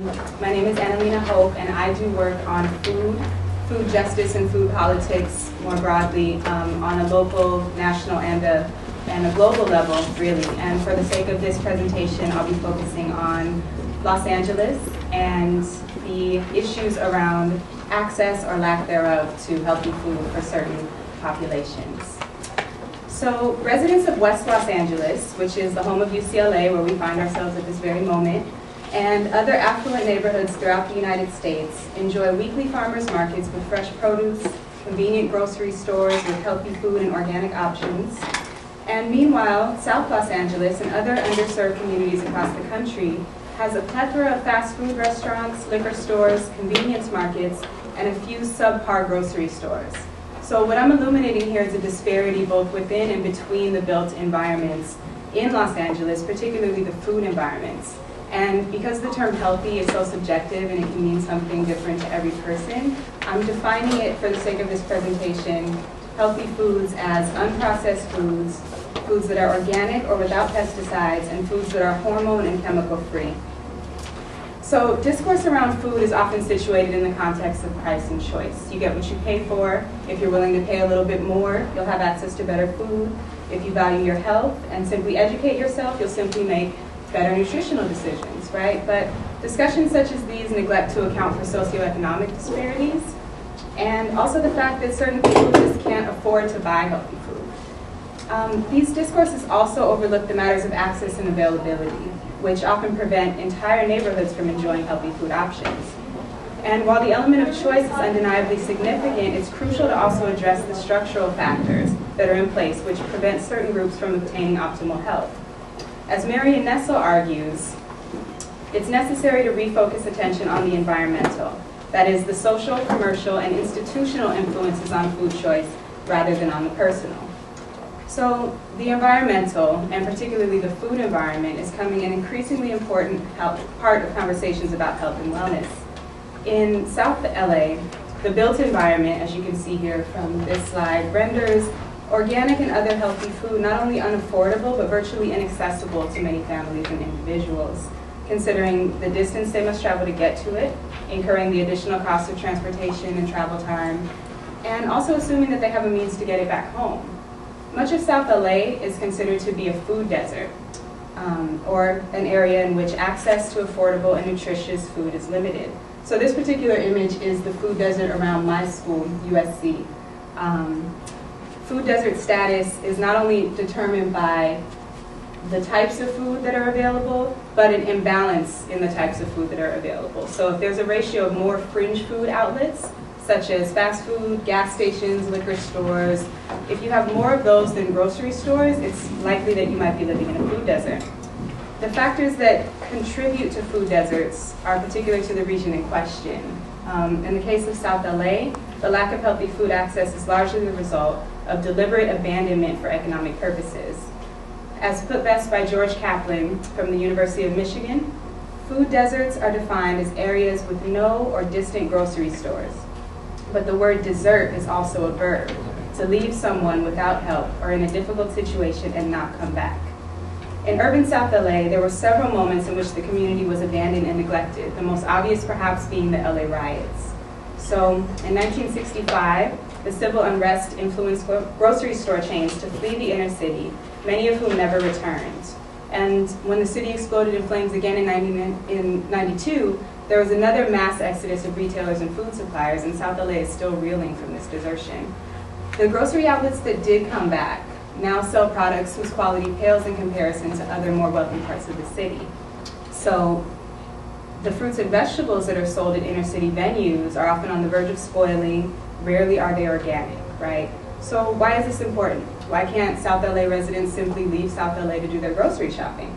My name is Annalena Hope, and I do work on food justice and food politics more broadly on a local, national, and a global level, really. And for the sake of this presentation, I'll be focusing on Los Angeles and the issues around access or lack thereof to healthy food for certain populations. So residents of West Los Angeles, which is the home of UCLA, where we find ourselves at this very moment, and other affluent neighborhoods throughout the United States enjoy weekly farmers markets with fresh produce, convenient grocery stores with healthy food and organic options. And meanwhile, South Los Angeles and other underserved communities across the country has a plethora of fast food restaurants, liquor stores, convenience markets, and a few subpar grocery stores. So what I'm illuminating here is a disparity both within and between the built environments in Los Angeles, particularly the food environments. And because the term healthy is so subjective and it can mean something different to every person, I'm defining it for the sake of this presentation, healthy foods as unprocessed foods, foods that are organic or without pesticides, and foods that are hormone and chemical free. So discourse around food is often situated in the context of price and choice. You get what you pay for. If you're willing to pay a little bit more, you'll have access to better food. If you value your health and simply educate yourself, you'll simply make better nutritional decisions, right? But discussions such as these neglect to account for socioeconomic disparities and also the fact that certain people just can't afford to buy healthy food. These discourses also overlook the matters of access and availability, which often prevent entire neighborhoods from enjoying healthy food options. And while the element of choice is undeniably significant, it's crucial to also address the structural factors that are in place which prevent certain groups from obtaining optimal health. As Marion Nestle argues, it's necessary to refocus attention on the environmental, that is, the social, commercial, and institutional influences on food choice rather than on the personal. So the environmental, and particularly the food environment, is becoming an increasingly important part of conversations about health and wellness. In South LA, the built environment, as you can see here from this slide, renders organic and other healthy food not only unaffordable, but virtually inaccessible to many families and individuals, considering the distance they must travel to get to it, incurring the additional cost of transportation and travel time, and also assuming that they have a means to get it back home. Much of South LA is considered to be a food desert, or an area in which access to affordable and nutritious food is limited. So this particular image is the food desert around my school, USC. Food desert status is not only determined by the types of food that are available, but an imbalance in the types of food that are available. So if there's a ratio of more fringe food outlets, such as fast food, gas stations, liquor stores, if you have more of those than grocery stores, it's likely that you might be living in a food desert. The factors that contribute to food deserts are particular to the region in question. In the case of South LA, the lack of healthy food access is largely the result of deliberate abandonment for economic purposes. As put best by George Kaplan from the University of Michigan, food deserts are defined as areas with no or distant grocery stores. But the word desert is also a verb, to leave someone without help or in a difficult situation and not come back. In urban South LA, there were several moments in which the community was abandoned and neglected, the most obvious perhaps being the LA riots. So in 1965, the civil unrest influenced grocery store chains to flee the inner city, many of whom never returned. And when the city exploded in flames again in 92, there was another mass exodus of retailers and food suppliers, and South LA is still reeling from this desertion. The grocery outlets that did come back now sell products whose quality pales in comparison to other more wealthy parts of the city. So the fruits and vegetables that are sold at inner city venues are often on the verge of spoiling. Rarely are they organic, right? So why is this important? Why can't South LA residents simply leave South LA to do their grocery shopping?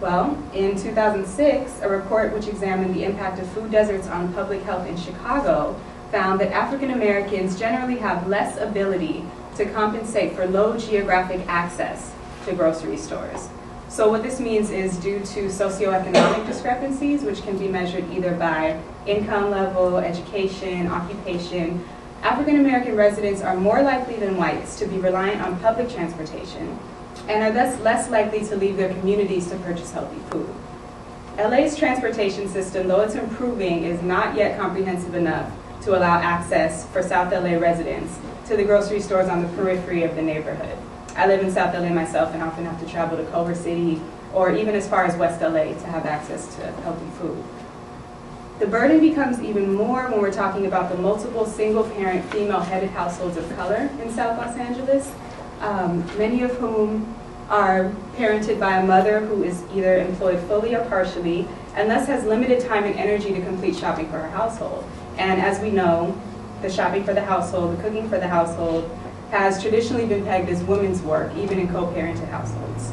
Well, in 2006, a report which examined the impact of food deserts on public health in Chicago found that African Americans generally have less ability to compensate for low geographic access to grocery stores. So what this means is due to socioeconomic discrepancies, which can be measured either by income level, education, occupation, African American residents are more likely than whites to be reliant on public transportation and are thus less likely to leave their communities to purchase healthy food. LA's transportation system, though it's improving, is not yet comprehensive enough to allow access for South LA residents to the grocery stores on the periphery of the neighborhood. I live in South LA myself and often have to travel to Culver City or even as far as West LA to have access to healthy food. The burden becomes even more when we're talking about the multiple single-parent, female-headed households of color in South Los Angeles, many of whom are parented by a mother who is either employed fully or partially, and thus has limited time and energy to complete shopping for her household. And as we know, the shopping for the household, the cooking for the household, has traditionally been pegged as women's work, even in co-parented households.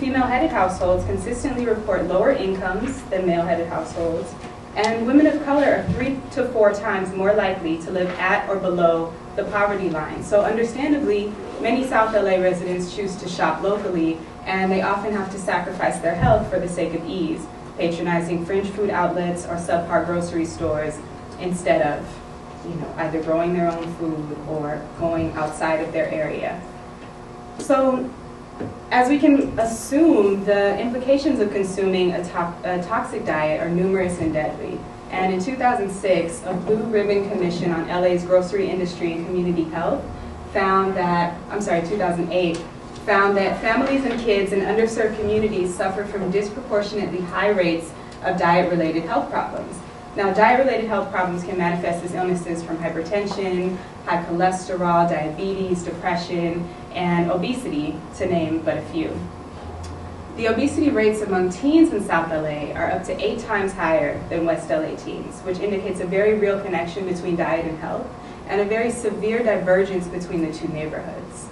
Female-headed households consistently report lower incomes than male-headed households, and women of color are 3 to 4 times more likely to live at or below the poverty line. So understandably, many South LA residents choose to shop locally, and they often have to sacrifice their health for the sake of ease, patronizing fringe food outlets or subpar grocery stores instead of either growing their own food or going outside of their area. So as we can assume, the implications of consuming a toxic diet are numerous and deadly. And in 2006, a Blue Ribbon Commission on LA's grocery industry and community health found that, 2008, found that families and kids in underserved communities suffer from disproportionately high rates of diet-related health problems. Now, diet-related health problems can manifest as illnesses from hypertension, high cholesterol, diabetes, depression, and obesity, to name but a few. The obesity rates among teens in South LA are up to 8 times higher than West LA teens, which indicates a very real connection between diet and health, and a very severe divergence between the two neighborhoods.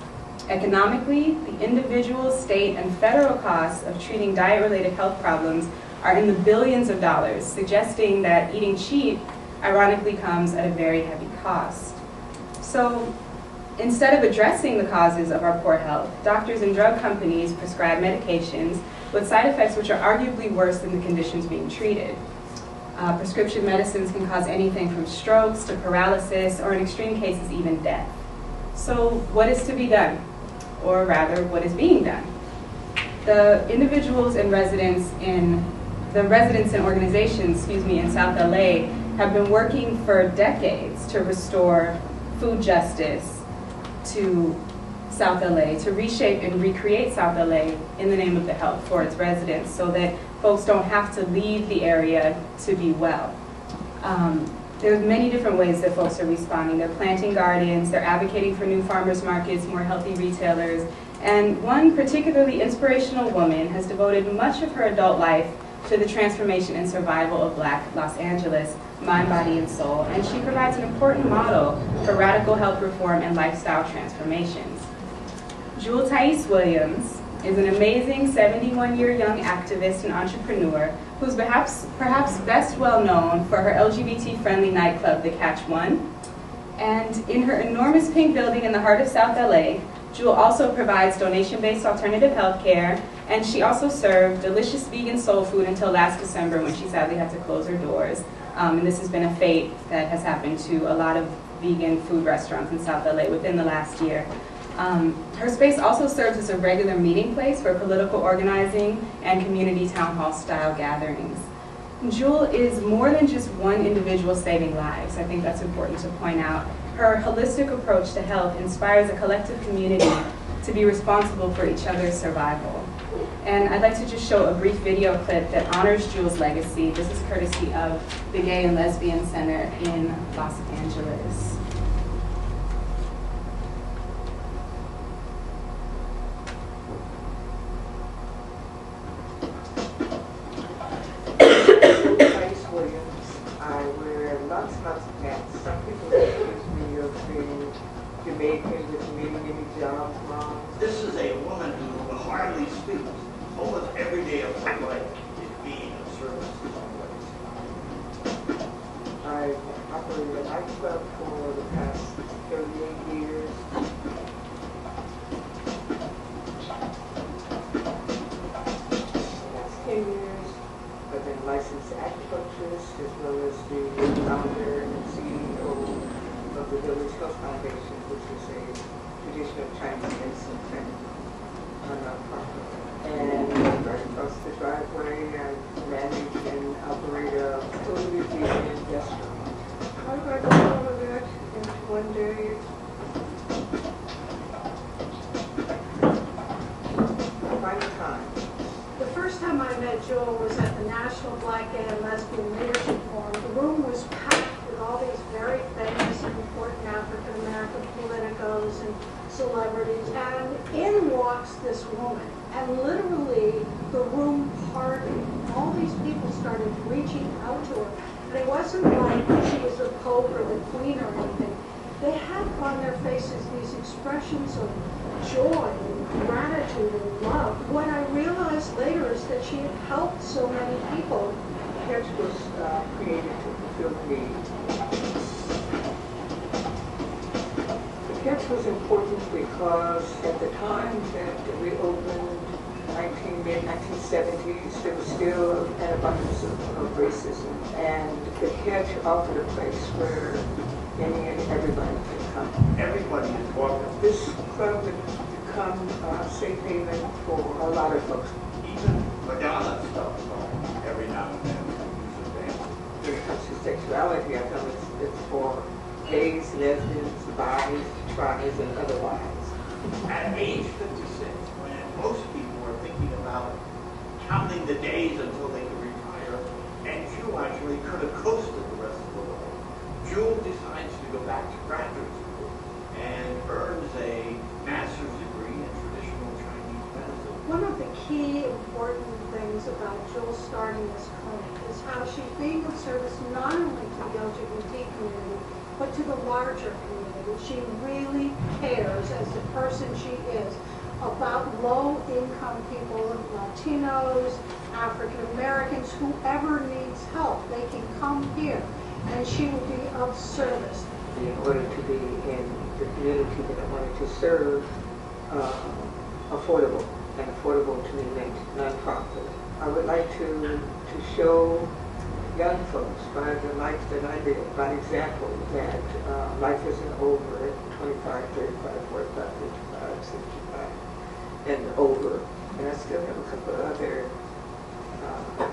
Economically, the individual, state, and federal costs of treating diet-related health problems are in the billions of dollars, suggesting that eating cheap ironically comes at a very heavy cost. So instead of addressing the causes of our poor health, doctors and drug companies prescribe medications with side effects which are arguably worse than the conditions being treated. Prescription medicines can cause anything from strokes to paralysis, or in extreme cases, even death. So what is to be done? Or rather, what is being done? The individuals and residents in organizations in South LA have been working for decades to restore food justice to South LA, to reshape and recreate South LA in the name of the health for its residents so that folks don't have to leave the area to be well. There's many different ways that folks are responding. They're planting gardens, they're advocating for new farmers markets, more healthy retailers, and one particularly inspirational woman has devoted much of her adult life to the transformation and survival of Black Los Angeles, mind, body, and soul, and she provides an important model for radical health reform and lifestyle transformations. Jewel Thais-Williams is an amazing 71-year young activist and entrepreneur who's perhaps best well known for her LGBT-friendly nightclub, The Catch One, and in her enormous pink building in the heart of South LA, Jewel also provides donation-based alternative health care, and she also served delicious vegan soul food until last December when she sadly had to close her doors. And this has been a fate that has happened to a lot of vegan food restaurants in South LA within the last year. Her space also serves as a regular meeting place for political organizing and community town hall style gatherings. Jewel is more than just one individual saving lives. I think that's important to point out. Her holistic approach to health inspires a collective community to be responsible for each other's survival. And I'd like to just show a brief video clip that honors Jewel's legacy. This is courtesy of the Gay and Lesbian Center in Los Angeles. And across the driveway, and met Jewel was at the National Black Gay and Lesbian Leadership Forum. The room was packed with all these very famous and important African-American politicos and celebrities, and in walks this woman, and literally the room parted. All these people started reaching out to her, and it wasn't like she was the Pope or the Queen or anything. They had on their faces these expressions of joy and gratitude and love. What I realized later is that she had helped so many people. The Catch was created to fulfill the Catch was important because at the time that we opened, mid-1970s, there was still an abundance of racism. And the Catch offered a place where any and everybody could come. Everybody is welcome. This club would become a safe haven for a lot of folks. Even Madonna stuff every now and then. When it comes to sexuality, I feel it's for gays, lesbians, bodies, tribes, and otherwise. At age 56, when most people about counting the days until they could retire, and Jewel actually could have coasted the rest of the world. Jewel decides to go back to graduate school and earns a master's degree in traditional Chinese medicine. One of the key important things about Jewel starting this clinic is how she's being of service not only to the LGBT community, but to the larger community. She really cares as the person she is about low-income people, Latinos, African-Americans, whoever needs help, they can come here, and she will be of service. In order to be in the community that I wanted to serve, affordable, and affordable to me meant nonprofit. I would like to show young folks by the life that I live, by example, that life isn't over at 25, 35, 45, 55, 65. And over, and I still have a couple of other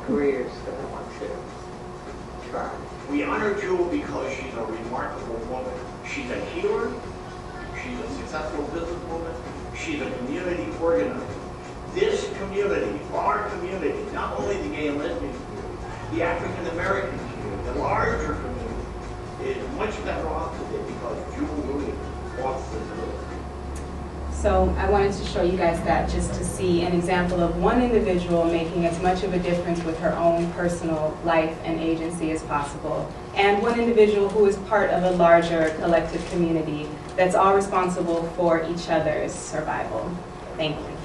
careers that I want to try. We honor Jewel because she's a remarkable woman. She's a healer, she's a successful businesswoman, she's a community organizer. This community, our community, not only the gay and lesbian community, the African American community, the larger community, is much better off today because Jewel really walks the door. So I wanted to show you guys that just to see an example of one individual making as much of a difference with her own personal life and agency as possible, and one individual who is part of a larger collective community that's all responsible for each other's survival. Thank you.